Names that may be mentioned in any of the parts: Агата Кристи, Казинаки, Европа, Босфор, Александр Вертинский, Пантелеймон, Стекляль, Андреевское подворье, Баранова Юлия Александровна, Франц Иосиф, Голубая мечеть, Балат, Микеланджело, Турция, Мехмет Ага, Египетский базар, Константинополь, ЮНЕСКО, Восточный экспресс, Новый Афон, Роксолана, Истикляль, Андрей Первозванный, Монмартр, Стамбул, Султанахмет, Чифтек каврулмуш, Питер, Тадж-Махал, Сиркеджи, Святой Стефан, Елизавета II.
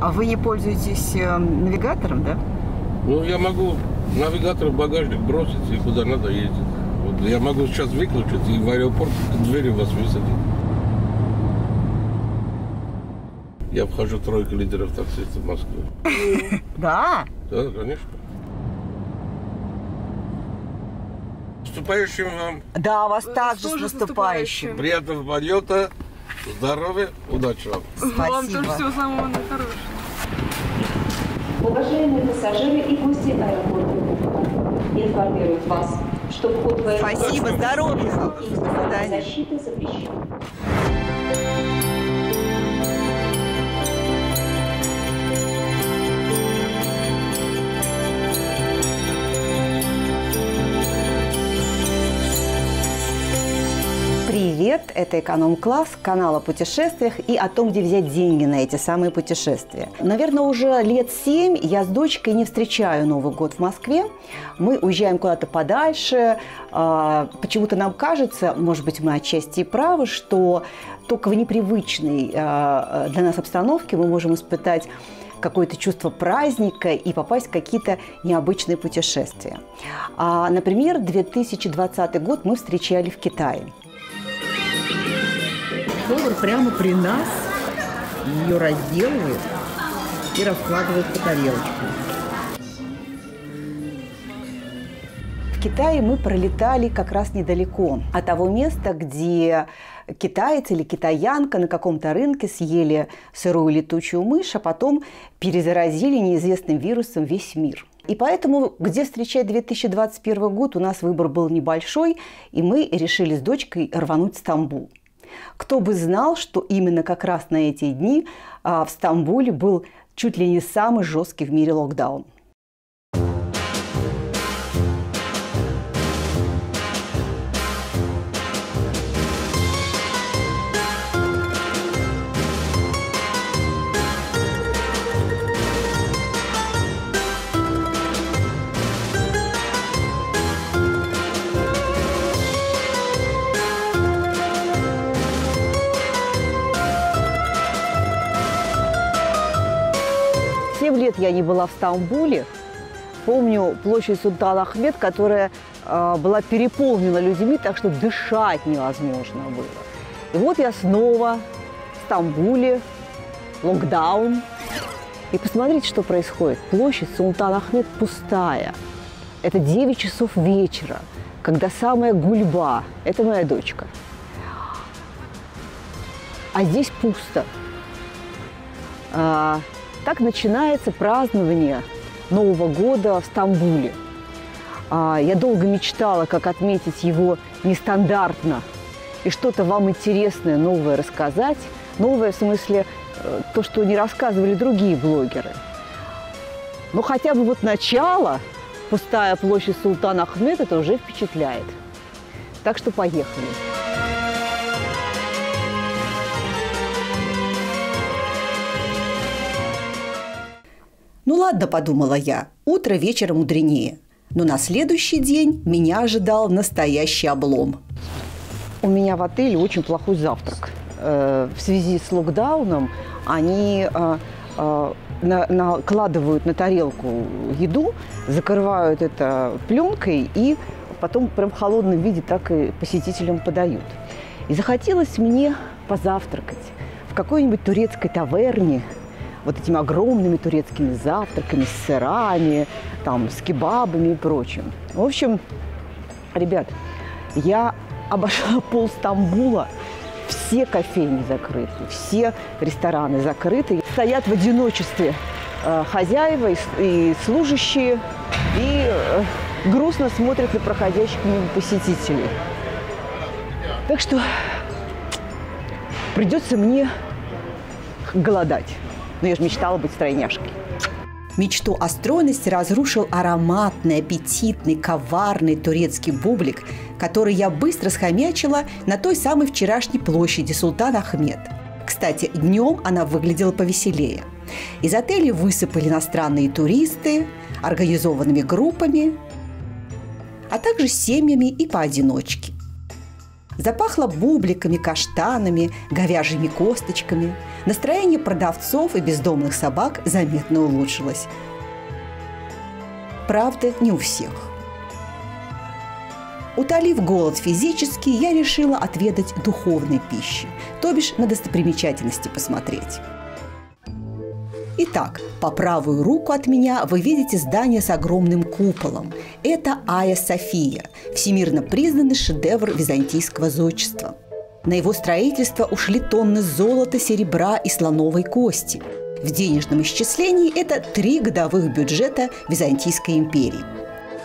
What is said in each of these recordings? А вы не пользуетесь навигатором, да? Ну, я могу навигатор в багажник бросить и куда надо ездить. Вот, я могу сейчас выключить и в аэропорт к двери вас высадить. Я обхожу тройку лидеров таксистов Москвы. Да? Да, конечно. Наступающим вам. Да, вас также с наступающим. Приятного полета, здоровья, удачи вам. Спасибо. Вам тоже всего самого наихорошего. Уважаемые пассажиры и гости аэропорта, информируют вас, что вход в аэропорт... Спасибо, здоровья. Защита запрещена. Привет! Это «Эконом-класс», канал о путешествиях и о том, где взять деньги на эти самые путешествия. Наверное, уже лет 7 я с дочкой не встречаю Новый год в Москве. Мы уезжаем куда-то подальше. Почему-то нам кажется, может быть, мы отчасти и правы, что только в непривычной для нас обстановке мы можем испытать какое-то чувство праздника и попасть в какие-то необычные путешествия. Например, 2020 год мы встречали в Китае. Повар прямо при нас ее разделывает и раскладывает по тарелочкам. В Китае мы пролетали как раз недалеко от того места, где китаец или китаянка на каком-то рынке съели сырую летучую мышь, а потом перезаразили неизвестным вирусом весь мир. И поэтому, где встречать 2021 год, у нас выбор был небольшой, и мы решили с дочкой рвануть в Стамбул. Кто бы знал, что именно как раз на эти дни в Стамбуле был чуть ли не самый жесткий в мире локдаун. Лет я не была в Стамбуле. Помню площадь Султанахмет, которая была переполнена людьми, так что дышать невозможно было. И вот я снова в Стамбуле, локдаун. И посмотрите, что происходит. Площадь Султанахмет пустая. Это 9 часов вечера, когда самая гульба. Это моя дочка. А здесь пусто. Так начинается празднование Нового года в Стамбуле. Я долго мечтала, как отметить его нестандартно и что-то вам интересное, новое рассказать. Новое в смысле то, что не рассказывали другие блогеры. Но хотя бы вот начало, пустая площадь Султанахмет, это уже впечатляет. Так что поехали. Ну ладно, подумала я, утро вечера мудренее. Но на следующий день меня ожидал настоящий облом. У меня в отеле очень плохой завтрак. В связи с локдауном они накладывают на тарелку еду, закрывают это пленкой и потом прям в холодном виде так и посетителям подают. И захотелось мне позавтракать в какой-нибудь турецкой таверне, вот этими огромными турецкими завтраками с сырами, там, с кебабами и прочим. В общем, ребят, я обошла пол Стамбула, все кофейни закрыты, все рестораны закрыты. Стоят в одиночестве хозяева и служащие, и грустно смотрят на проходящих мимо посетителей. Так что придется мне голодать. Но я же мечтала быть стройняшкой. Мечту о стройности разрушил ароматный, аппетитный, коварный турецкий бублик, который я быстро схомячила на той самой вчерашней площади Султанахмет. Кстати, днем она выглядела повеселее. Из отеля высыпали иностранные туристы организованными группами, а также семьями и поодиночке. Запахло бубликами, каштанами, говяжьими косточками. Настроение продавцов и бездомных собак заметно улучшилось. Правда, не у всех. Утолив голод физически, я решила отведать духовной пищи, то бишь на достопримечательности посмотреть. Итак, по правую руку от меня вы видите здание с огромным куполом. Это Айя София, всемирно признанный шедевр византийского зодчества. На его строительство ушли тонны золота, серебра и слоновой кости. В денежном исчислении это 3 годовых бюджета Византийской империи.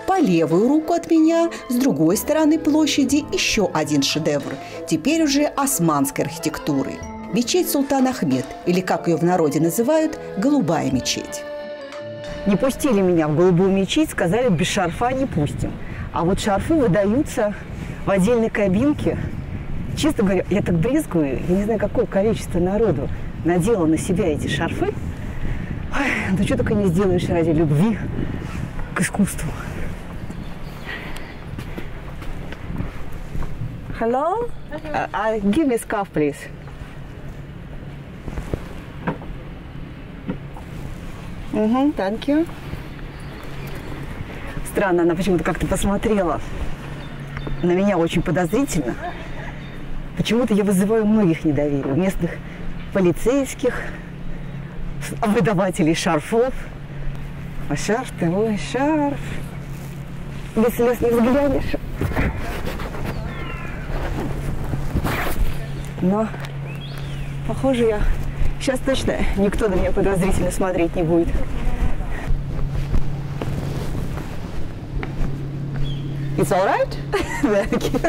По левую руку от меня, с другой стороны площади, еще один шедевр, теперь уже османской архитектуры. Мечеть Султанахмет, или, как ее в народе называют, Голубая мечеть. Не пустили меня в Голубую мечеть, сказали, без шарфа не пустим. А вот шарфы выдаются в отдельной кабинке. Честно говоря, я так брезгую, я не знаю, какое количество народу надела на себя эти шарфы. Ой, ну что только не сделаешь ради любви к искусству. Hello? Give me scarf, please. Thank you. Странно, она почему-то как-то посмотрела на меня очень подозрительно. Почему-то я вызываю многих недоверие. Местных полицейских, выдавателей шарфов. А шарф ты мой, шарф. Без слез не взглянешь. Но, похоже, я... Сейчас точно никто на меня подозрительно смотреть не будет. It's all right?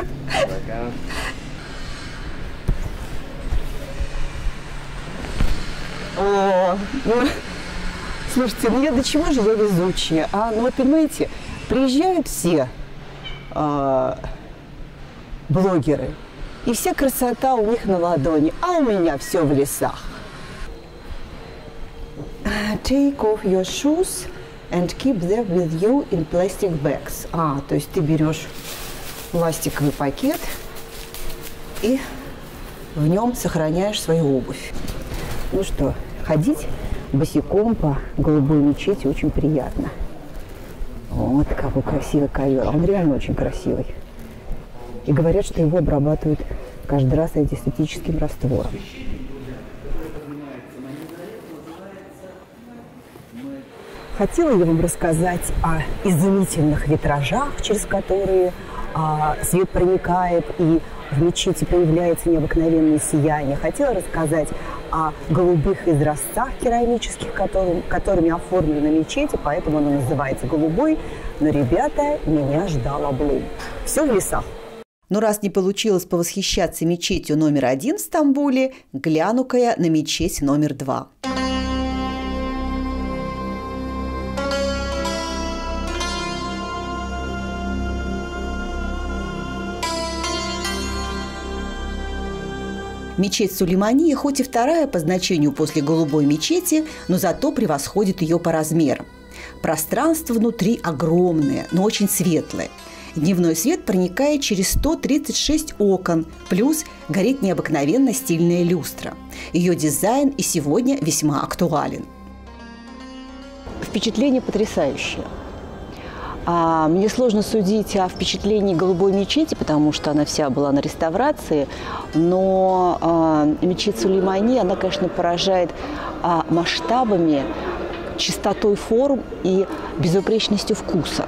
О, ну, слушайте, ну я до чего же я везучая? А, ну вот понимаете, приезжают все блогеры, и вся красота у них на ладони, а у меня все в лесах. Take off your shoes and keep them with you in plastic bags. А, то есть ты берешь пластиковый пакет и в нем сохраняешь свою обувь. Ну что, ходить босиком по Голубой мечети очень приятно. Вот какой красивый ковер. Он реально очень красивый. И говорят, что его обрабатывают каждый раз антисептическим раствором. Хотела я вам рассказать о изумительных витражах, через которые свет проникает и в мечети появляется необыкновенное сияние. Хотела рассказать о голубых изразцах керамических, которыми оформлена мечеть, и поэтому она называется голубой. Но, ребята, меня ждал облом. Все в лесах. Но раз не получилось повосхищаться мечетью номер 1 в Стамбуле, гляну-ка я на мечеть номер 2. Мечеть Сулеймания хоть и вторая по значению после Голубой мечети, но зато превосходит ее по размерам. Пространство внутри огромное, но очень светлое. Дневной свет проникает через 136 окон, плюс горит необыкновенно стильная люстра. Ее дизайн и сегодня весьма актуален. Впечатление потрясающее. Мне сложно судить о впечатлении Голубой мечети, потому что она вся была на реставрации, но мечеть Сулеймания, она, конечно, поражает масштабами, чистотой форм и безупречностью вкуса.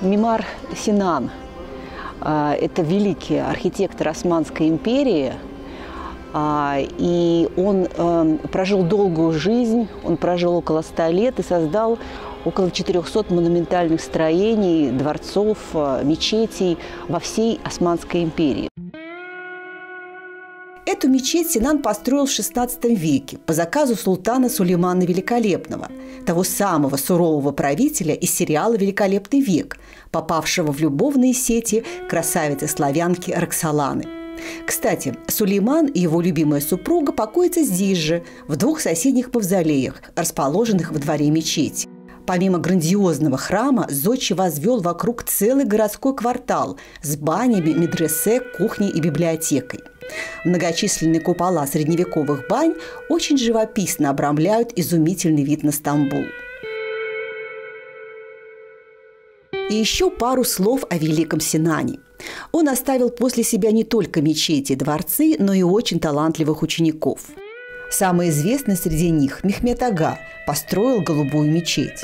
Мимар Синан – это великий архитектор Османской империи, и он прожил долгую жизнь, он прожил около 100 лет и создал около 400 монументальных строений, дворцов, мечетей во всей Османской империи. Эту мечеть Синан построил в XVI веке по заказу султана Сулеймана Великолепного, того самого сурового правителя из сериала «Великолепный век», попавшего в любовные сети красавицы-славянки Роксоланы. Кстати, Сулейман и его любимая супруга покоятся здесь же, в 2 соседних мавзолеях, расположенных во дворе мечети. Помимо грандиозного храма, Зодчий возвел вокруг целый городской квартал с банями, медресе, кухней и библиотекой. Многочисленные купола средневековых бань очень живописно обрамляют изумительный вид на Стамбул. И еще пару слов о Великом Синане. Он оставил после себя не только мечети и дворцы, но и очень талантливых учеников. Самый известный среди них Мехмет Ага построил Голубую мечеть.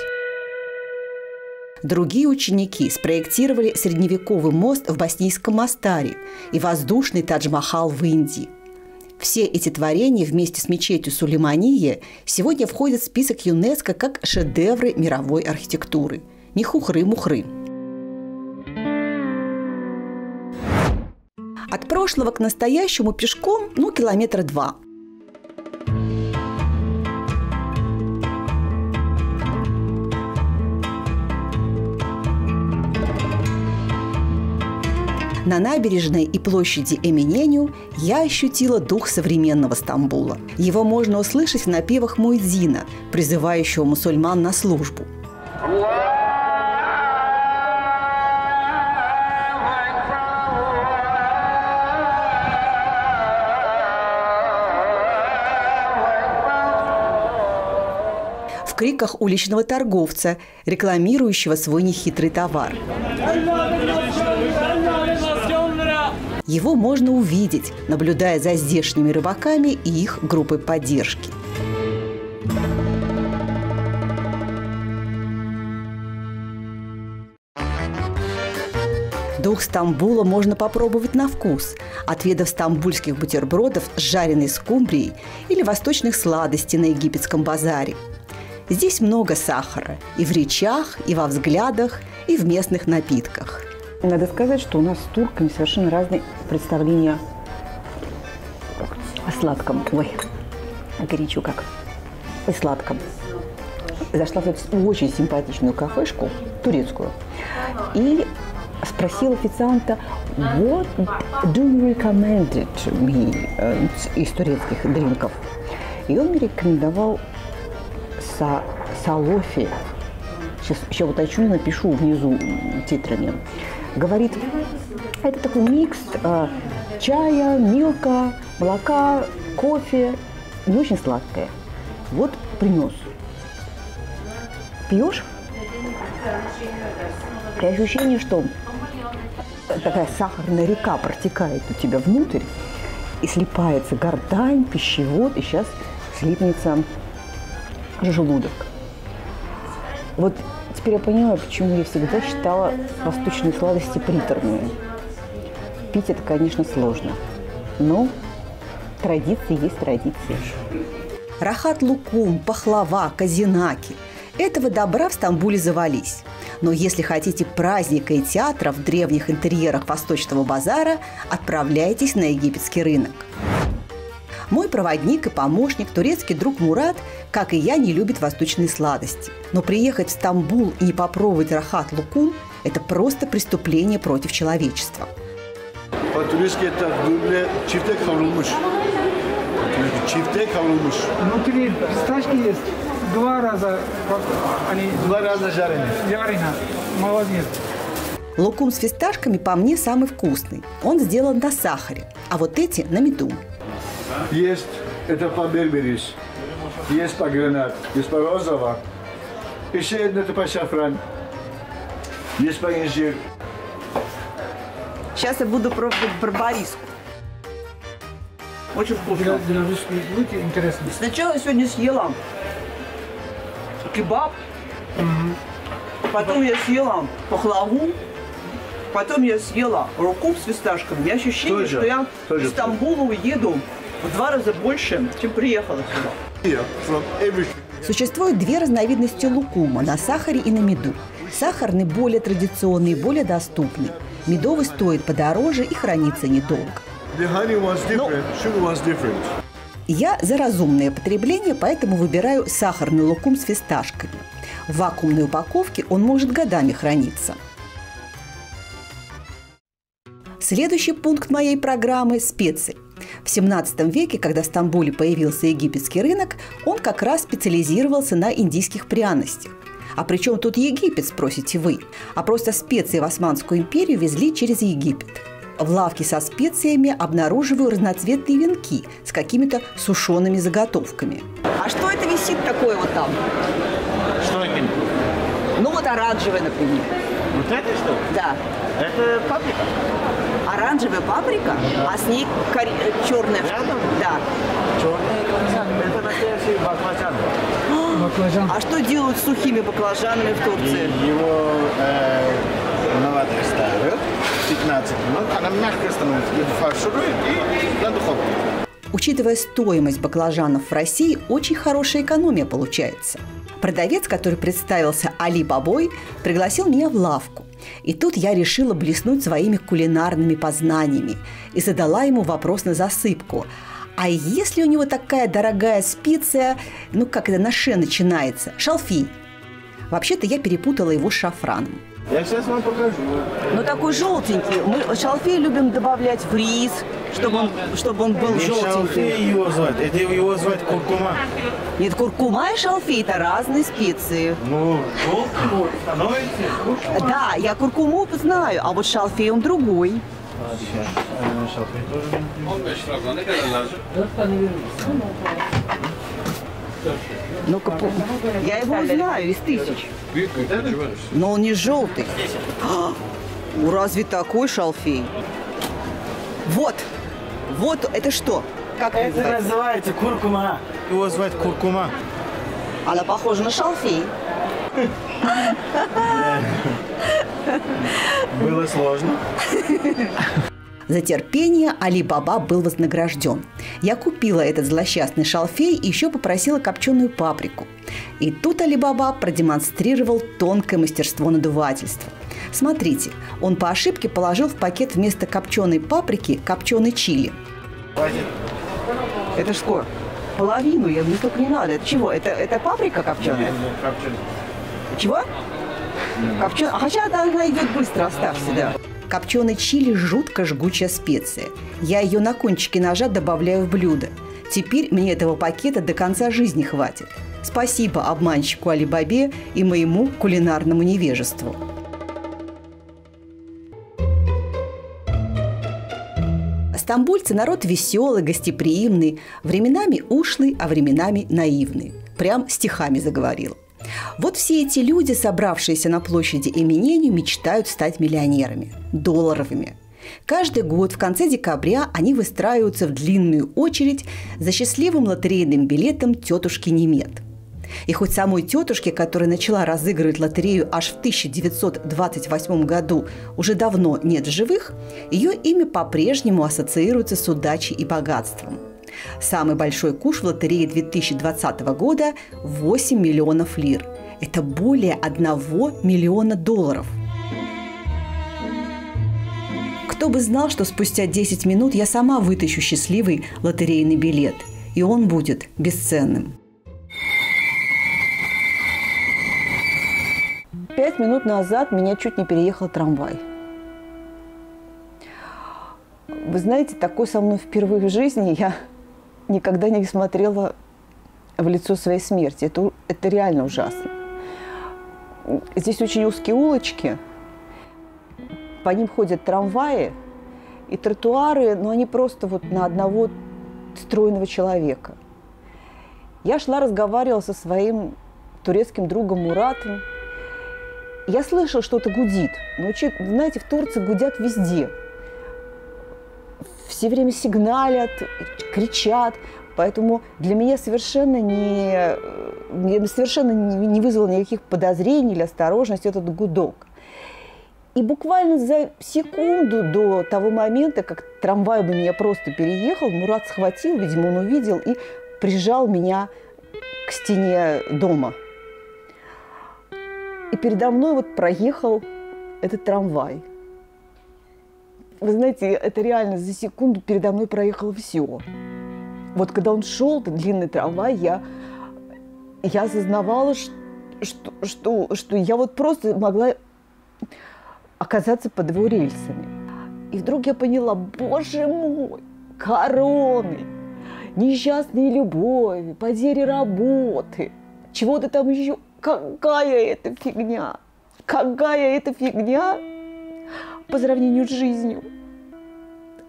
Другие ученики спроектировали средневековый мост в боснийском Мостаре и воздушный Тадж-Махал в Индии. Все эти творения вместе с мечетью Сулеймания сегодня входят в список ЮНЕСКО как шедевры мировой архитектуры. Не хухры-мухры. От прошлого к настоящему пешком, километра 2. На набережной и площади Эминеню я ощутила дух современного Стамбула. Его можно услышать в напевах муэдзина, призывающего мусульман на службу. В криках уличного торговца, рекламирующего свой нехитрый товар. Его можно увидеть, наблюдая за здешними рыбаками и их группой поддержки. Дух Стамбула можно попробовать на вкус, от видов стамбульских бутербродов с жареной скумбрией или восточных сладостей на египетском базаре. Здесь много сахара и в речах, и во взглядах, и в местных напитках. Надо сказать, что у нас с турками совершенно разные представления о сладком. Ой, горячо как. И сладком. Зашла в очень симпатичную кафешку, турецкую, и спросила официанта, what do you recommend to me из турецких дринков? И он мне рекомендовал салофи. Сейчас уточню, напишу внизу титрами. Говорит, это такой микс чая, милка, молока, кофе, не очень сладкое. Вот принес. Пьешь? И ощущение, что такая сахарная река протекает у тебя внутрь, и слипается гортань, пищевод, и сейчас слипнется желудок. Вот теперь я понимаю, почему я всегда считала восточные сладости приторными. Пить это, конечно, сложно, но традиции есть традиции. Рахат-лукум, пахлава, казинаки – этого добра в Стамбуле завались. Но если хотите праздника и театра в древних интерьерах Восточного базара, отправляйтесь на египетский рынок. Мой проводник и помощник, турецкий друг Мурат, как и я, не любит восточные сладости. Но приехать в Стамбул и не попробовать рахат-лукум – это просто преступление против человечества. По-турецки это чифтек каврулмуш. Чифтек каврулмуш. Внутри писташки есть. Два раза жареные. Молодец. Лукум с фисташками, по мне, самый вкусный. Он сделан на сахаре, а вот эти – на меду. Есть это по-берберис, есть по-гранат, есть по-розово, еще одно это по-шафран, есть по-инжир. Сейчас я буду пробовать барбариску. Очень вкусно. Интересно. Сначала я сегодня съела кебаб, потом я съела пахлаву, потом я съела рукум с фисташками. Я ощущение, что я из Стамбула уеду в 2 раза больше, чем приехала сюда. Существует 2 разновидности лукума – на сахаре и на меду. Сахарный более традиционный и более доступный. Медовый стоит подороже и хранится недолго. Я за разумное потребление, поэтому выбираю сахарный лукум с фисташками. В вакуумной упаковке он может годами храниться. Следующий пункт моей программы – специи. В 17 веке, когда в Стамбуле появился египетский рынок, он как раз специализировался на индийских пряностях. А при чем тут Египет, спросите вы? А просто специи в Османскую империю везли через Египет. В лавке со специями обнаруживаю разноцветные венки с какими-то сушеными заготовками. А что это висит такое вот там? Что это? Ну вот оранжевое, например. Вот это что? Да. Это паприка. Оранжевая паприка, да. А с ней черная. Рядом? Да. Черная баклажаны. Это настоящие баклажаны. Баклажан. А что делают с сухими баклажанами в Турции? Его на воде ставят 15 минут, она мягко становится, фарширует и на духовку. Учитывая стоимость баклажанов в России, очень хорошая экономия получается. Продавец, который представился Али Бабой, пригласил меня в лавку. И тут я решила блеснуть своими кулинарными познаниями и задала ему вопрос на засыпку. А если у него такая дорогая специя, ну как это на ше начинается, шалфей? Вообще-то я перепутала его с шафраном. Я сейчас вам покажу. Ну такой желтенький. Мы шалфей любим добавлять в рис, чтобы он был не желтенький. Шалфей его звать, это его звать куркума. Нет, куркума и шалфей – это разные специи. Ну, желтый становится. Да, я куркуму знаю, а вот шалфей он другой. Ну-ка, я его узнаю из тысяч. Но он не желтый. А, разве такой шалфей? Вот, вот это что? Как это называется? Куркума. Его звать куркума. Она похожа на шалфей. Было сложно. За терпение Али Баба был вознагражден. Я купила этот злосчастный шалфей и еще попросила копченую паприку. И тут Али Баба продемонстрировал тонкое мастерство надувательства. Смотрите, он по ошибке положил в пакет вместо копченой паприки копченый чили. Это что? Половину, я говорю, только не надо. Это чего? Это паприка копченая? Чего? Копченая. А хотя она идет быстро, оставь себя. Копченый чили – жутко жгучая специя. Я ее на кончике ножа добавляю в блюдо. Теперь мне этого пакета до конца жизни хватит. Спасибо обманщику Али Бабе и моему кулинарному невежеству. Стамбульцы – народ веселый, гостеприимный, временами ушлый, а временами наивный. Прям стихами заговорил. Вот все эти люди, собравшиеся на площади Эминеню, мечтают стать миллионерами, долларовыми. Каждый год в конце декабря они выстраиваются в длинную очередь за счастливым лотерейным билетом тетушки Немет. И хоть самой тетушке, которая начала разыгрывать лотерею аж в 1928 году, уже давно нет в живых, ее имя по-прежнему ассоциируется с удачей и богатством. Самый большой куш в лотерее 2020 года – 8 миллионов лир. Это более 1 миллиона долларов. Кто бы знал, что спустя 10 минут я сама вытащу счастливый лотерейный билет. И он будет бесценным. 5 минут назад меня чуть не переехал трамвай. Вы знаете, такое со мной впервые в жизни. Я никогда не смотрела в лицо своей смерти. Это реально ужасно. Здесь очень узкие улочки, по ним ходят трамваи и тротуары, но они просто вот на одного стройного человека. Я шла, разговаривала со своим турецким другом Муратом. Я слышала, что-то гудит. Но, знаете, в Турции гудят везде. Все время сигналят, кричат, поэтому для меня совершенно не вызвало никаких подозрений или осторожности этот гудок. И буквально за секунду до того момента, как трамвай бы меня просто переехал, Мурат схватил, видимо, он увидел и прижал меня к стене дома. И передо мной вот проехал этот трамвай. Вы знаете, это реально за секунду передо мной проехало все. Вот когда он шел, этот длинный трамвай, я осознавала, что я вот просто могла оказаться под его рельсами. И вдруг я поняла, боже мой, короны, несчастные любови, потери работы, чего-то там еще Какая это фигня! Какая это фигня по сравнению с жизнью!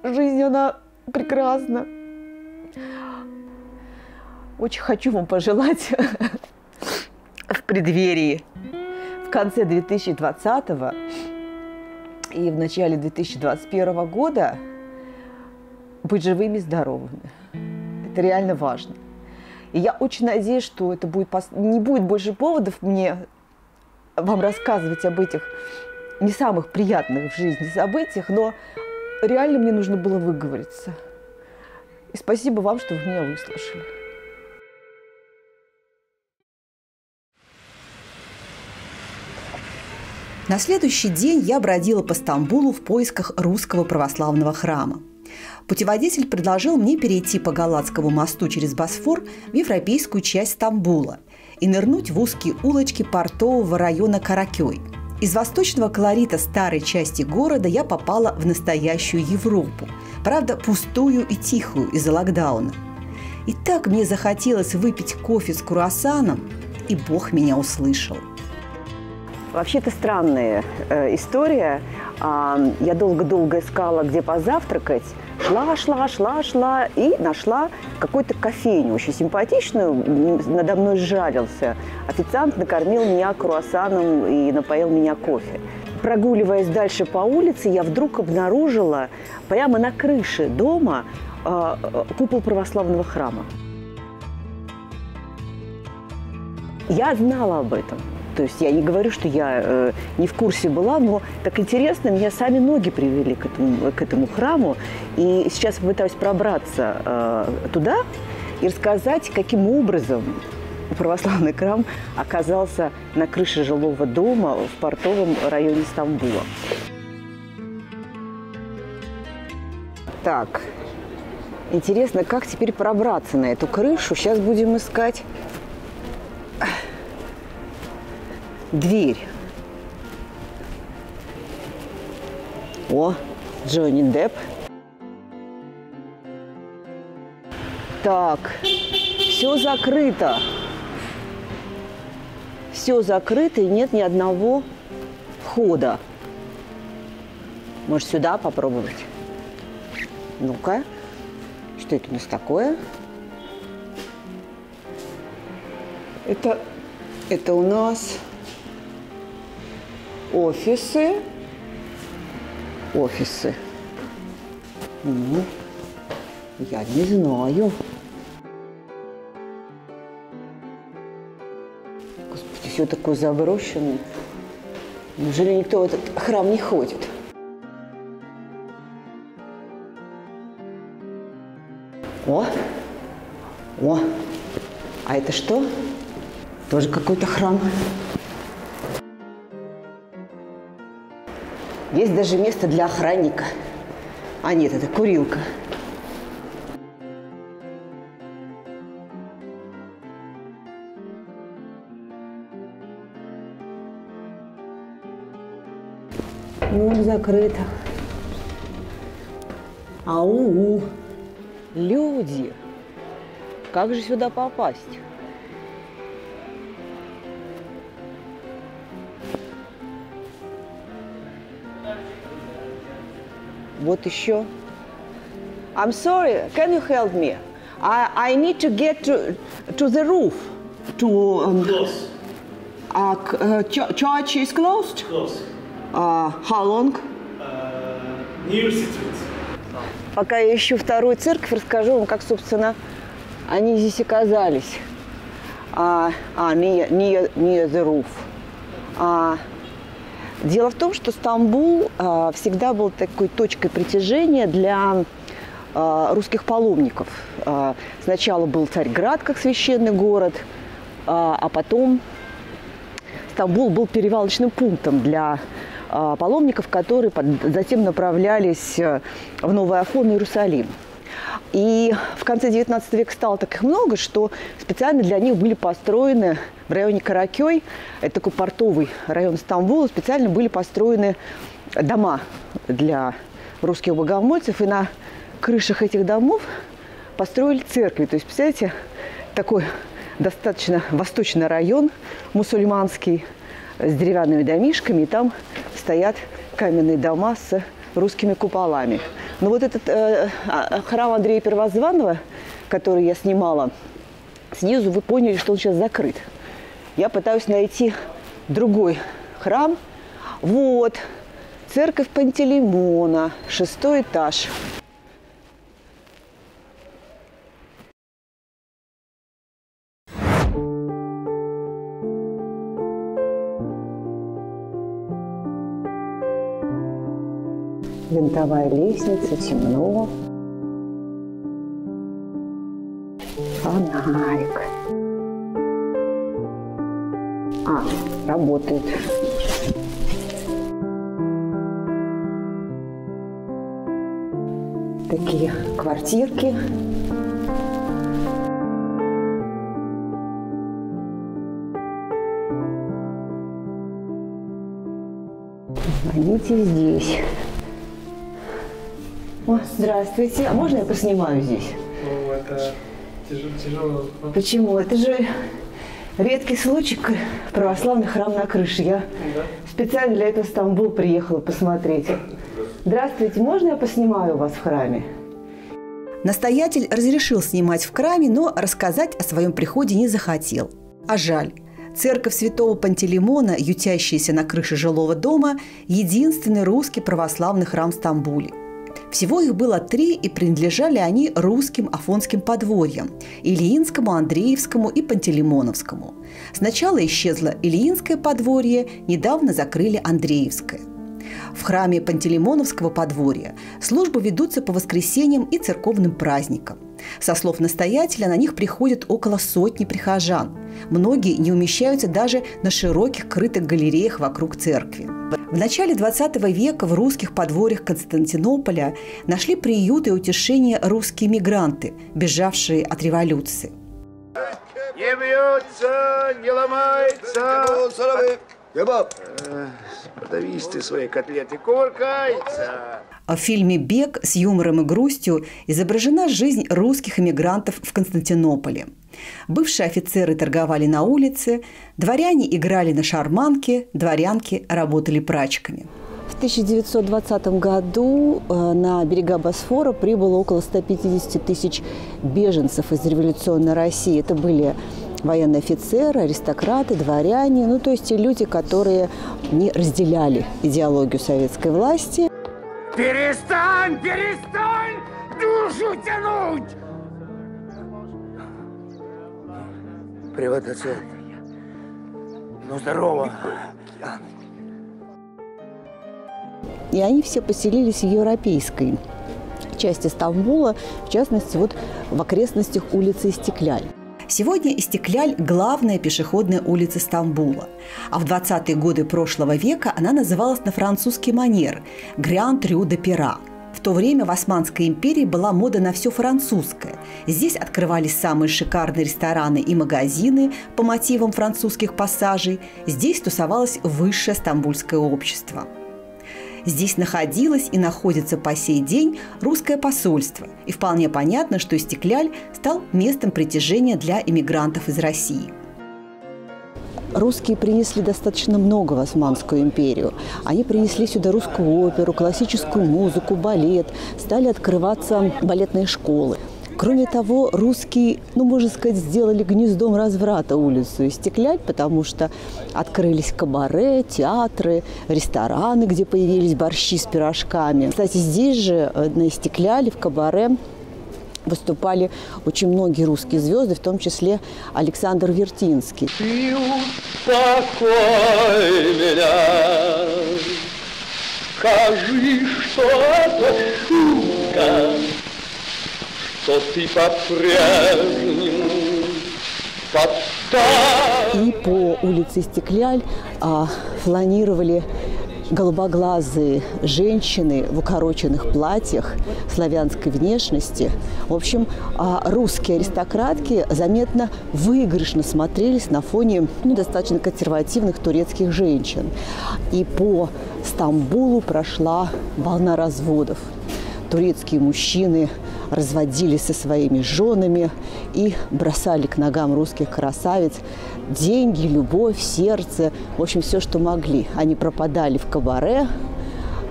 Жизнь, она прекрасна. Очень хочу вам пожелать в преддверии, в конце 2020 и в начале 2021 года быть живыми и здоровыми. Это реально важно. И я очень надеюсь, что это будет не будет больше поводов мне вам рассказывать об этих не самых приятных в жизни событиях, но реально мне нужно было выговориться. И спасибо вам, что вы меня выслушали. На следующий день я бродила по Стамбулу в поисках русского православного храма. Путеводитель предложил мне перейти по Галатскому мосту через Босфор в европейскую часть Стамбула и нырнуть в узкие улочки портового района Каракёй. Из восточного колорита старой части города я попала в настоящую Европу, правда, пустую и тихую из-за локдауна. И так мне захотелось выпить кофе с круассаном, и Бог меня услышал. Вообще-то странная история. Я долго-долго искала, где позавтракать. Шла и нашла какую-то кофейню, очень симпатичную. Надо мной сжалился. Официант накормил меня круассаном и напоил меня кофе. Прогуливаясь дальше по улице, я вдруг обнаружила прямо на крыше дома купол православного храма. Я знала об этом. То есть я не говорю, что я не в курсе была, но так интересно, меня сами ноги привели к этому храму. И сейчас попытаюсь пробраться туда и рассказать, каким образом православный храм оказался на крыше жилого дома в портовом районе Стамбула. Так, интересно, как теперь пробраться на эту крышу? Сейчас будем искать... дверь. О, Джонни Депп. Так, все закрыто. Все закрыто, и нет ни одного хода. Может, сюда попробовать? Ну-ка. Что это у нас такое? Это у нас... Офисы. Ну, я не знаю. Господи, все такое заброшенное. Неужели никто в этот храм не ходит? О! А это что? Тоже какой-то храм. Есть даже место для охранника. А нет, это курилка. Ну, закрыто. Ау! Люди! Как же сюда попасть? Вот еще. I'm sorry, can you help me? I need to get to the roof. Close. Church is closed? Close. How long? Near city. Пока я ищу вторую церковь, расскажу вам, как, собственно, они здесь оказались. Near the roof. Дело в том, что Стамбул всегда был такой точкой притяжения для русских паломников. Сначала был Царьград как священный город, а потом Стамбул был перевалочным пунктом для паломников, которые затем направлялись в Новый Афон и Иерусалим. И в конце 19 века стало таких много, что специально для них были построены в районе Каракёй, это такой портовый район Стамбула, специально были построены дома для русских богомольцев. И на крышах этих домов построили церкви. То есть, представляете, такой достаточно восточный район мусульманский с деревянными домишками, и там стоят каменные дома с русскими куполами. Но вот этот храм Андрея Первозванного, который я снимала, снизу вы поняли, что он сейчас закрыт. Я пытаюсь найти другой храм. Вот, церковь Пантелеймона, 6-й этаж. Винтовая лестница, темно. Фонарик. А, работает. Такие квартирки. Звоните здесь. О, здравствуйте. А можно я поснимаю здесь? Ну, это тяжело. Почему? Это же редкий случай, православный храм на крыше. Я специально для этого в Стамбул приехала посмотреть. Здравствуйте. Можно я поснимаю вас в храме? Настоятель разрешил снимать в храме, но рассказать о своем приходе не захотел. А жаль. Церковь святого Пантелеймона, ютящаяся на крыше жилого дома, единственный русский православный храм в Стамбуле. Всего их было 3, и принадлежали они русским афонским подворьям – Ильинскому, Андреевскому и Пантелеймоновскому. Сначала исчезло Ильинское подворье, недавно закрыли Андреевское. В храме Пантелеймоновского подворья службы ведутся по воскресеньям и церковным праздникам. Со слов настоятеля, на них приходят около сотни прихожан. Многие не умещаются даже на широких крытых галереях вокруг церкви. В начале 20 века в русских подворьях Константинополя нашли приют и утешение русские мигранты, бежавшие от революции. Не бьются, не ломаются. Подавись ты свои котлеты, кувыркается. В фильме «Бег» с юмором и грустью изображена жизнь русских эмигрантов в Константинополе. Бывшие офицеры торговали на улице, дворяне играли на шарманке, дворянки работали прачками. В 1920 году на берега Босфора прибыло около 150 тысяч беженцев из революционной России. Это были военные офицеры, аристократы, дворяне, ну то есть те люди, которые не разделяли идеологию советской власти. Перестань, перестань душу тянуть! Приватоцентр. Ну здорово. И они все поселились в европейской части Стамбула, в частности вот в окрестностях улицы Истикляль. Сегодня Истикляль – главная пешеходная улица Стамбула. А в 20-е годы прошлого века она называлась на французский манер – Гранд Рю де Пера. В то время в Османской империи была мода на все французское. Здесь открывались самые шикарные рестораны и магазины по мотивам французских пассажей. Здесь тусовалось высшее стамбульское общество. Здесь находилось и находится по сей день русское посольство. И вполне понятно, что Истикляль стал местом притяжения для эмигрантов из России. Русские принесли достаточно много в Османскую империю. Они принесли сюда русскую оперу, классическую музыку, балет. Стали открываться балетные школы. Кроме того, русские, ну, можно сказать, сделали гнездом разврата улицу Истикляль, потому что открылись кабаре, театры, рестораны, где появились борщи с пирожками. Кстати, здесь же, на Истикляле, в кабаре, выступали очень многие русские звезды, в том числе Александр Вертинский. И успокой меня, скажи, что это шутка. И по улице Истикляль фланировали голубоглазые женщины в укороченных платьях славянской внешности. В общем, русские аристократки заметно выигрышно смотрелись на фоне достаточно консервативных турецких женщин. И по Стамбулу прошла волна разводов. Турецкие мужчины разводили со своими женами и бросали к ногам русских красавиц деньги, любовь, сердце, в общем, все, что могли. Они пропадали в кабаре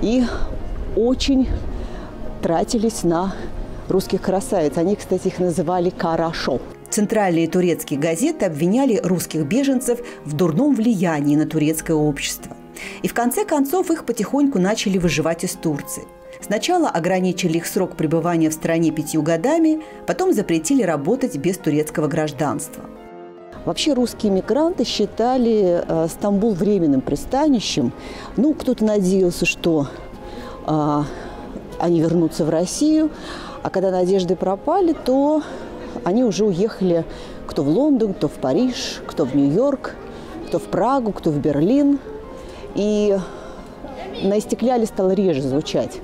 и очень тратились на русских красавиц. Они, кстати, их называли «карашо». Центральные турецкие газеты обвиняли русских беженцев в дурном влиянии на турецкое общество. И в конце концов их потихоньку начали выживать из Турции. Сначала ограничили их срок пребывания в стране 5 годами, потом запретили работать без турецкого гражданства. Вообще русские мигранты считали Стамбул временным пристанищем. Ну, кто-то надеялся, что они вернутся в Россию, а когда надежды пропали, то они уже уехали кто в Лондон, кто в Париж, кто в Нью-Йорк, кто в Прагу, кто в Берлин. И на Истикляле стало реже звучать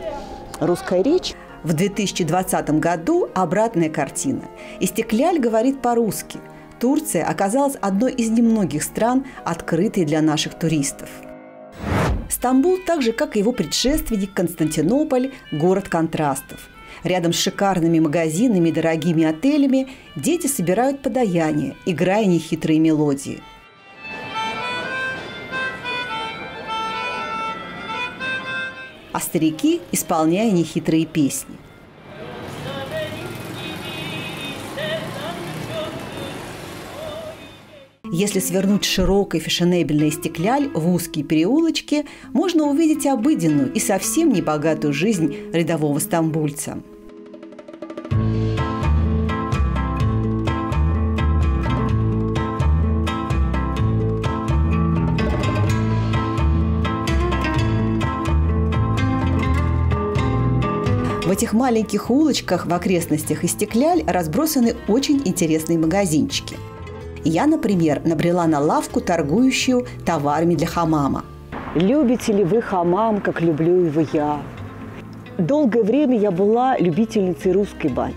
русская речь. В 2020 году обратная картина. Истикляль говорит по-русски. Турция оказалась одной из немногих стран, открытой для наших туристов. Стамбул, так же как и его предшественник Константинополь, город контрастов. Рядом с шикарными магазинами и дорогими отелями дети собирают подаяния, играя нехитрые мелодии. А старики, исполняя нехитрые песни. Если свернуть широкой фешенебельной Стекляль в узкие переулочки, можно увидеть обыденную и совсем небогатую жизнь рядового стамбульца. В этих маленьких улочках в окрестностях Истикляль разбросаны очень интересные магазинчики. Я, например, набрела на лавку, торгующую товарами для хамама. Любите ли вы хамам, как люблю его я? Долгое время я была любительницей русской бани.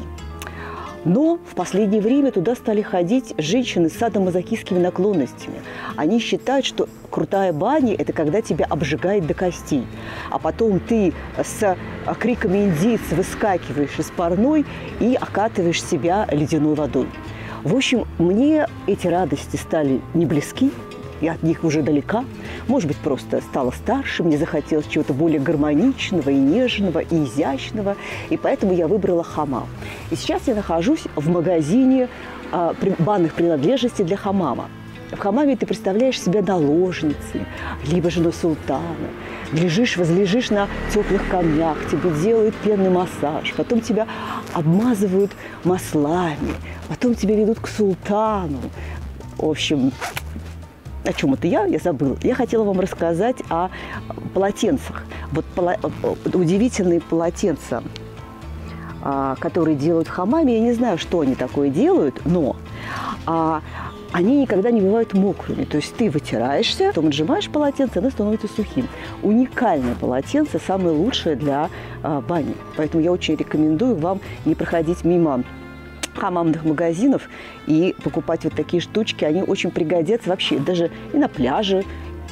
Но в последнее время туда стали ходить женщины с садомазохистскими наклонностями. Они считают, что крутая баня – это когда тебя обжигает до костей. А потом ты с криками индийца выскакиваешь из парной и окатываешь себя ледяной водой. В общем, мне эти радости стали не близки, я от них уже далека. Может быть, просто стала старше, мне захотелось чего-то более гармоничного и нежного, и изящного. И поэтому я выбрала хамам. И сейчас я нахожусь в магазине банных принадлежностей для хамама. В хамаме ты представляешь себя наложницей, либо женой султана. Лежишь, возлежишь на теплых камнях, тебе делают пенный массаж, потом тебя обмазывают маслами, потом тебя ведут к султану. В общем, о чем это я забыла. Я хотела вам рассказать о полотенцах. Вот удивительные полотенца, которые делают в хамаме. Я не знаю, что они такое делают, но они никогда не бывают мокрыми. То есть ты вытираешься, потом отжимаешь полотенце, оно становится сухим. Уникальное полотенце, самое лучшее для бани. Поэтому я очень рекомендую вам не проходить мимо хамамных магазинов и покупать вот такие штучки. Они очень пригодятся вообще даже и на пляже,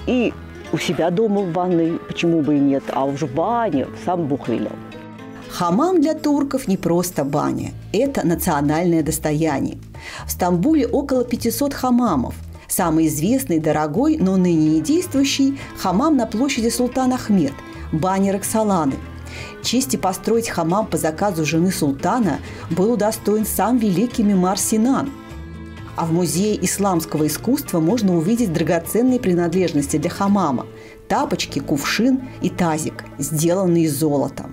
и у себя дома в ванной, почему бы и нет, а уж в бане сам Бог велел. Хамам для турков не просто баня. Это национальное достояние. В Стамбуле около 500 хамамов. Самый известный, дорогой, но ныне не действующий – хамам на площади Султанахмет, баня Роксоланы. Чести построить хамам по заказу жены султана был удостоен сам великий Мимар Синан. А в Музее исламского искусства можно увидеть драгоценные принадлежности для хамама – тапочки, кувшин и тазик, сделанные из золота.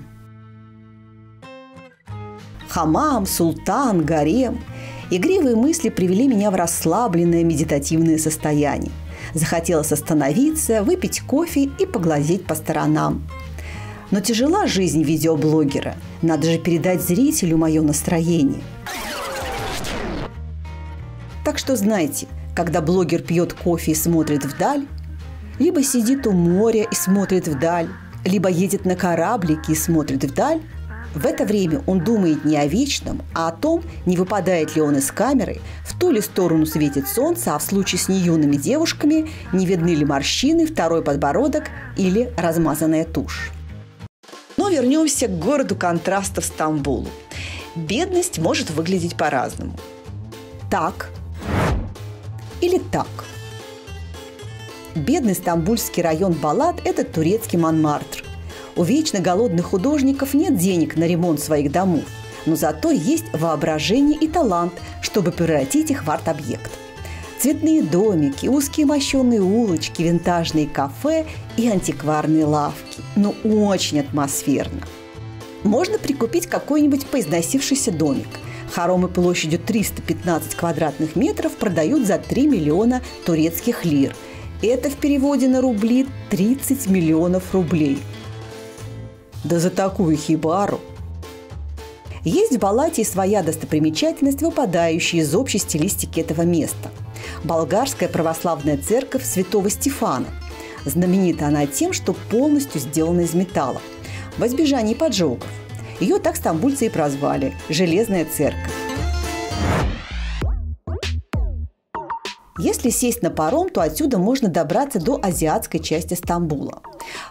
Хамам, султан, гарем. Игривые мысли привели меня в расслабленное медитативное состояние. Захотелось остановиться, выпить кофе и поглазеть по сторонам. Но тяжела жизнь видеоблогера. Надо же передать зрителю мое настроение. Так что знайте, когда блогер пьет кофе и смотрит вдаль, либо сидит у моря и смотрит вдаль, либо едет на кораблике и смотрит вдаль, в это время он думает не о вечном, а о том, не выпадает ли он из камеры, в ту ли сторону светит солнце, а в случае с неюными девушками не видны ли морщины, второй подбородок или размазанная тушь. Но вернемся к городу контрастов Стамбулу. бедность может выглядеть по-разному. Так или так. Бедный стамбульский район Балат – это турецкий Монмартр. У вечно голодных художников нет денег на ремонт своих домов, но зато есть воображение и талант, чтобы превратить их в арт-объект. Цветные домики, узкие мощеные улочки, винтажные кафе и антикварные лавки. Ну, очень атмосферно. Можно прикупить какой-нибудь поизносившийся домик. Хоромы площадью 315 квадратных метров продают за 3 миллиона турецких лир. Это в переводе на рубли 30 миллионов рублей. Да за такую хибару! Есть в Балате и своя достопримечательность, выпадающая из общей стилистики этого места. Болгарская православная церковь Святого Стефана. Знаменита она тем, что полностью сделана из металла. Во избежание поджогов. Ее так стамбульцы и прозвали – «Железная церковь». Если сесть на паром, то отсюда можно добраться до азиатской части Стамбула.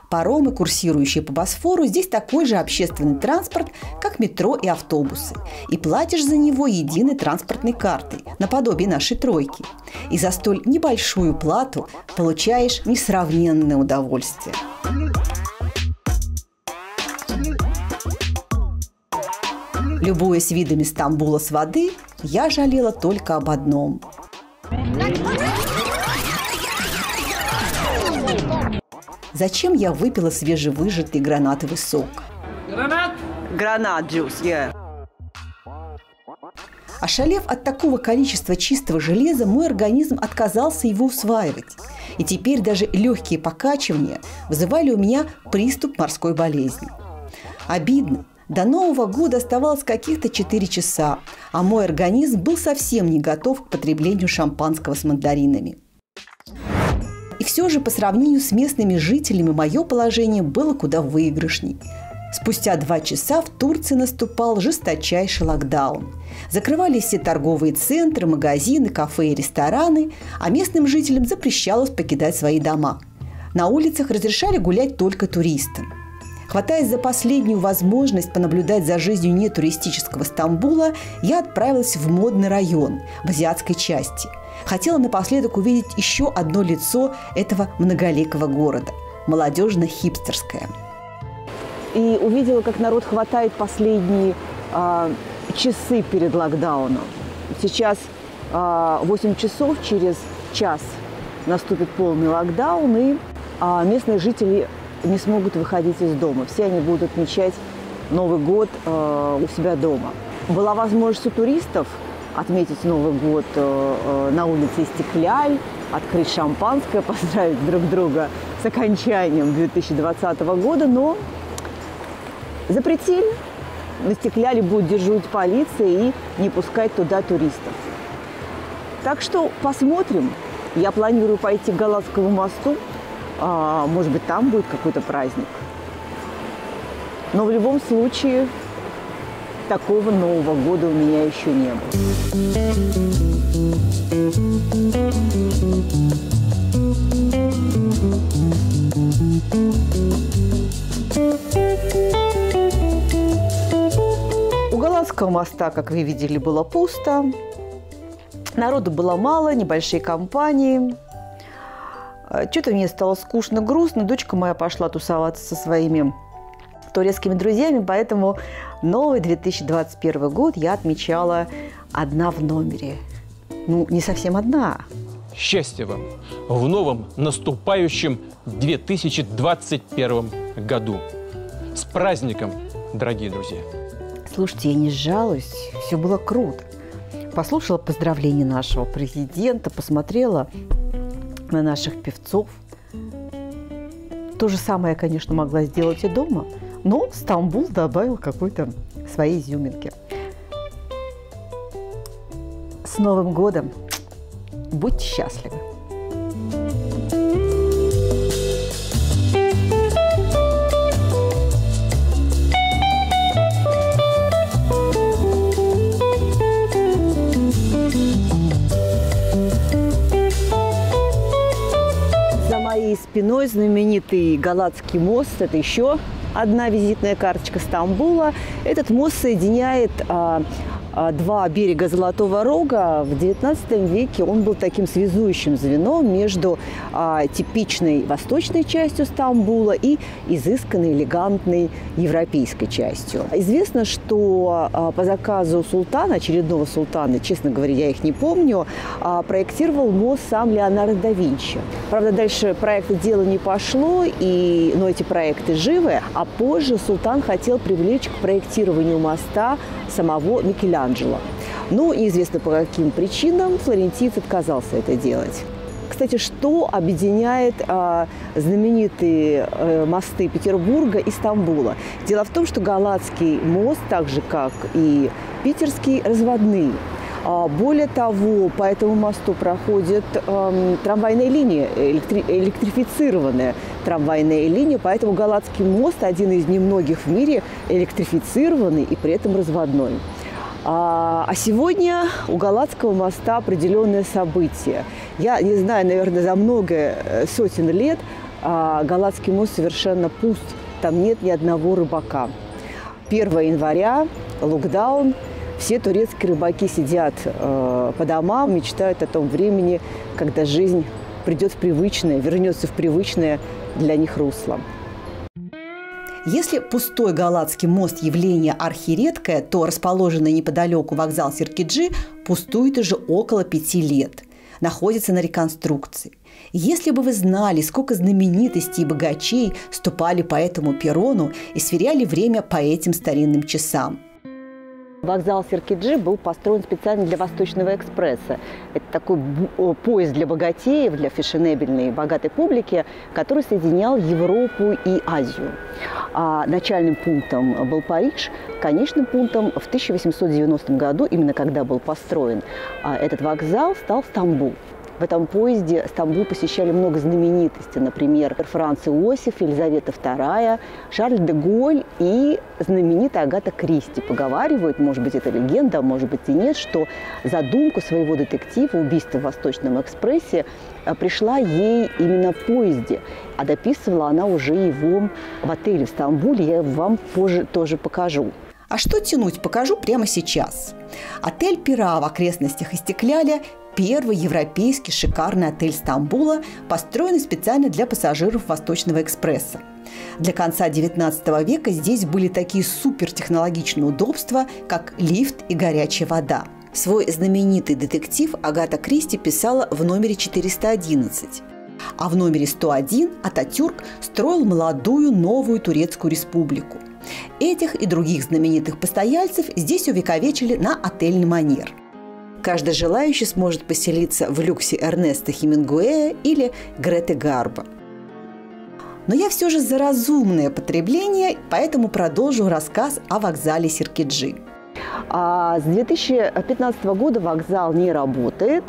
Паромы, курсирующие по Босфору, здесь такой же общественный транспорт, как метро и автобусы. И платишь за него единой транспортной картой, наподобие нашей тройки. И за столь небольшую плату получаешь несравненное удовольствие. Любуясь видами Стамбула с воды, я жалела только об одном. Зачем я выпила свежевыжатый гранатовый сок? Гранат-джус, yeah. Ошалев от такого количества чистого железа, мой организм отказался его усваивать. И теперь даже легкие покачивания вызывали у меня приступ морской болезни. Обидно. До Нового года оставалось каких-то 4 часа, а мой организм был совсем не готов к потреблению шампанского с мандаринами. И все же по сравнению с местными жителями мое положение было куда выигрышней. Спустя 2 часа в Турции наступал жесточайший локдаун. Закрывались все торговые центры, магазины, кафе и рестораны, а местным жителям запрещалось покидать свои дома. На улицах разрешали гулять только туристам. Хватаясь за последнюю возможность понаблюдать за жизнью нетуристического Стамбула, я отправилась в модный район, в азиатской части. Хотела напоследок увидеть еще одно лицо этого многоликого города – молодежно-хипстерское. И увидела, как народ хватает последние часы перед локдауном. Сейчас 8 часов, через час наступит полный локдаун, и местные жители не смогут выходить из дома. Все они будут отмечать Новый год у себя дома. Была возможность у туристов отметить Новый год на улице Истикляль, открыть шампанское, поздравить друг друга с окончанием 2020 года, но запретили. На Истикляле будет дежурить полиция и не пускать туда туристов. Так что посмотрим. Я планирую пойти к Галатскому мосту. Может быть, там будет какой-то праздник. Но в любом случае, такого Нового года у меня еще не было. У Галатского моста, как вы видели, было пусто. Народу было мало, небольшие компании. Что-то мне стало скучно, грустно. Дочка моя пошла тусоваться со своими турецкими друзьями, поэтому новый 2021 год я отмечала одна в номере. Ну, не совсем одна. Счастья вам в новом наступающем 2021 году. С праздником, дорогие друзья. Слушайте, я не сжалась, все было круто. Послушала поздравления нашего президента, посмотрела на наших певцов. То же самое я, конечно, могла сделать и дома, но Стамбул добавил какой-то своей изюминки. С Новым годом! Будьте счастливы! Спиной знаменитый Галатский мост. Это еще одна визитная карточка Стамбула. Этот мост соединяет два берега Золотого Рога. В XIX веке он был таким связующим звеном между типичной восточной частью Стамбула и изысканной, элегантной европейской частью. Известно, что по заказу султана, очередного султана, честно говоря, я их не помню, проектировал мост сам Леонардо да Винчи. Правда, дальше проекта дело не пошло, но эти проекты живы, а позже султан хотел привлечь к проектированию моста самого Микеланджело. Но неизвестно по каким причинам флорентиец отказался это делать. Кстати, что объединяет знаменитые мосты Петербурга и Стамбула? Дело в том, что Галатский мост, так же как и питерский, разводные. Более того, по этому мосту проходит трамвайная линия, электрифицированная трамвайная линия, поэтому Галатский мост один из немногих в мире электрифицированный и при этом разводной. А сегодня у Галатского моста определенное событие. Я не знаю, наверное, за много сотен лет Галатский мост совершенно пуст. Там нет ни одного рыбака. 1 января, локдаун, все турецкие рыбаки сидят по домам, мечтают о том времени, когда жизнь придет в привычное, вернется в привычное для них русло. Если пустой Галатский мост явление архиредкое, то расположенный неподалеку вокзал Сиркеджи пустует уже около 5 лет. Находится на реконструкции. Если бы вы знали, сколько знаменитостей и богачей ступали по этому перрону и сверяли время по этим старинным часам. Вокзал Сиркеджи был построен специально для Восточного экспресса. Это такой поезд для богатеев, для фешенебельной и богатой публики, который соединял Европу и Азию. А начальным пунктом был Париж, конечным пунктом в 1890 году, именно когда был построен этот вокзал, стал Стамбул. В этом поезде Стамбул посещали много знаменитостей, например, Франц Иосиф, Елизавета II, Шарль де Голь и знаменитая Агата Кристи. Поговаривают, может быть, это легенда, а может быть и нет, что задумку своего детектива «Убийство в Восточном экспрессе» пришла ей именно в поезде, а дописывала она уже его в отеле в Стамбуле. Я вам позже тоже покажу. А что тянуть, покажу прямо сейчас. Отель Пера в окрестностях Истикляля – первый европейский шикарный отель Стамбула, построенный специально для пассажиров Восточного экспресса. Для конца XIX века здесь были такие супертехнологичные удобства, как лифт и горячая вода. Свой знаменитый детектив Агата Кристи писала в номере 411. А в номере 101 Ататюрк строил молодую новую турецкую республику. Этих и других знаменитых постояльцев здесь увековечили на отельный манер. Каждый желающий сможет поселиться в люксе Эрнеста Хемингуэя или Греты Гарбо. Но я все же за разумное потребление, поэтому продолжу рассказ о вокзале Сиркеджи. С 2015 года вокзал не работает.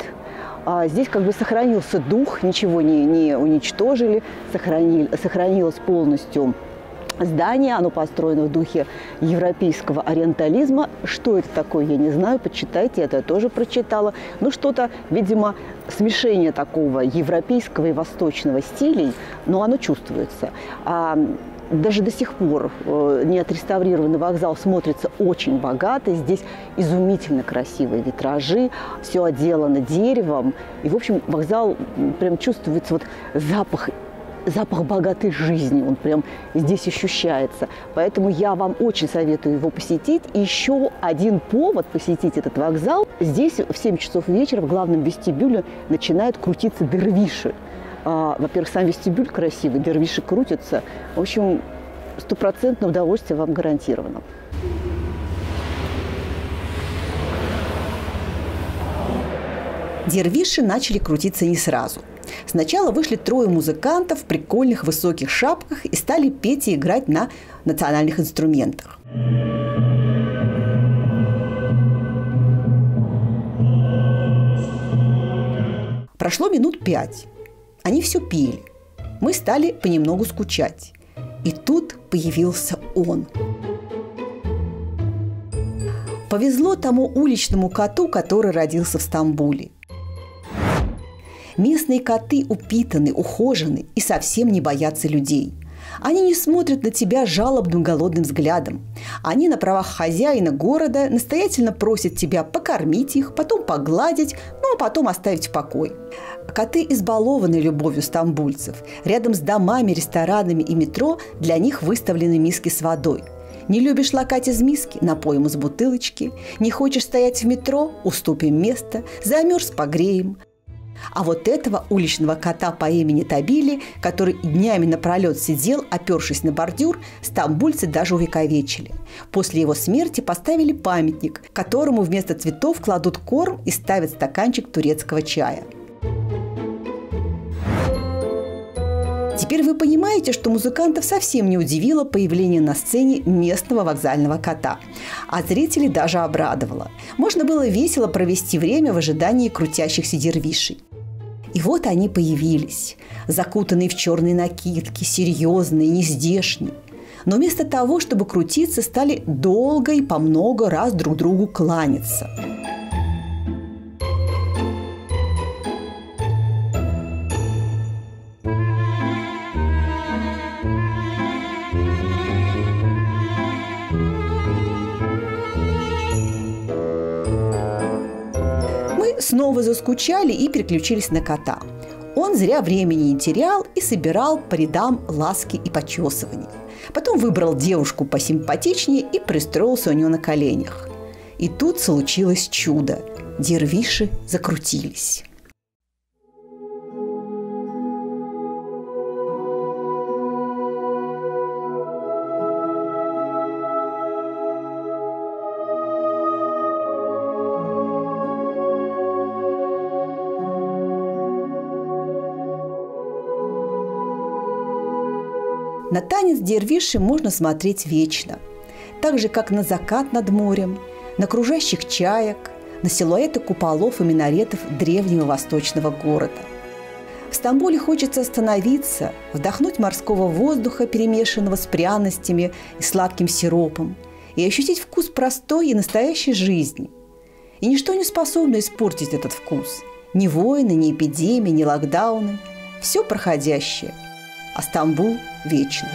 Здесь как бы сохранился дух, ничего не уничтожили, сохранилось полностью здание, оно построено в духе европейского ориентализма. Что это такое, я не знаю, почитайте, это я тоже прочитала. Ну, что-то, видимо, смешение такого европейского и восточного стилей, но оно чувствуется. Даже до сих пор не отреставрированный вокзал смотрится очень богато. Здесь изумительно красивые витражи, все отделано деревом. И, в общем, вокзал прям чувствуется вот запах богатой жизни, он прям здесь ощущается. Поэтому я вам очень советую его посетить. И еще один повод посетить этот вокзал. Здесь в 7 часов вечера в главном вестибюле начинают крутиться дервиши. Во-первых, сам вестибюль красивый, дервиши крутятся. В общем, стопроцентное удовольствие вам гарантировано. Дервиши начали крутиться не сразу. Сначала вышли 3 музыкантов в прикольных высоких шапках и стали петь и играть на национальных инструментах. Прошло минут 5. Они все пели. Мы стали понемногу скучать. И тут появился он. Повезло тому уличному коту, который родился в Стамбуле. Местные коты упитаны, ухожены и совсем не боятся людей. Они не смотрят на тебя жалобным голодным взглядом. Они на правах хозяина города настоятельно просят тебя покормить их, потом погладить, ну а потом оставить в покое. Коты избалованы любовью стамбульцев. Рядом с домами, ресторанами и метро для них выставлены миски с водой. Не любишь лакать из миски – напоим из бутылочки. Не хочешь стоять в метро – уступим место. Замерз – погреем. А вот этого уличного кота по имени Табили, который днями напролет сидел, опершись на бордюр, стамбульцы даже увековечили. После его смерти поставили памятник, которому вместо цветов кладут корм и ставят стаканчик турецкого чая. Теперь вы понимаете, что музыкантов совсем не удивило появление на сцене местного вокзального кота, а зрителей даже обрадовало. Можно было весело провести время в ожидании крутящихся дервишей. И вот они появились, закутанные в черные накидки, серьезные, нездешние. Но вместо того, чтобы крутиться, стали долго и по много раз друг другу кланяться. Снова заскучали и переключились на кота. Он зря времени не терял и собирал по рядам ласки и почесывания. Потом выбрал девушку посимпатичнее и пристроился у нее на коленях. И тут случилось чудо. Дервиши закрутились. На танец дервиши можно смотреть вечно, так же, как на закат над морем, на кружащих чаек, на силуэты куполов и минаретов древнего восточного города. В Стамбуле хочется остановиться, вдохнуть морского воздуха, перемешанного с пряностями и сладким сиропом, и ощутить вкус простой и настоящей жизни. И ничто не способно испортить этот вкус. Ни войны, ни эпидемии, ни локдауны. Все проходящее. А Стамбул вечный.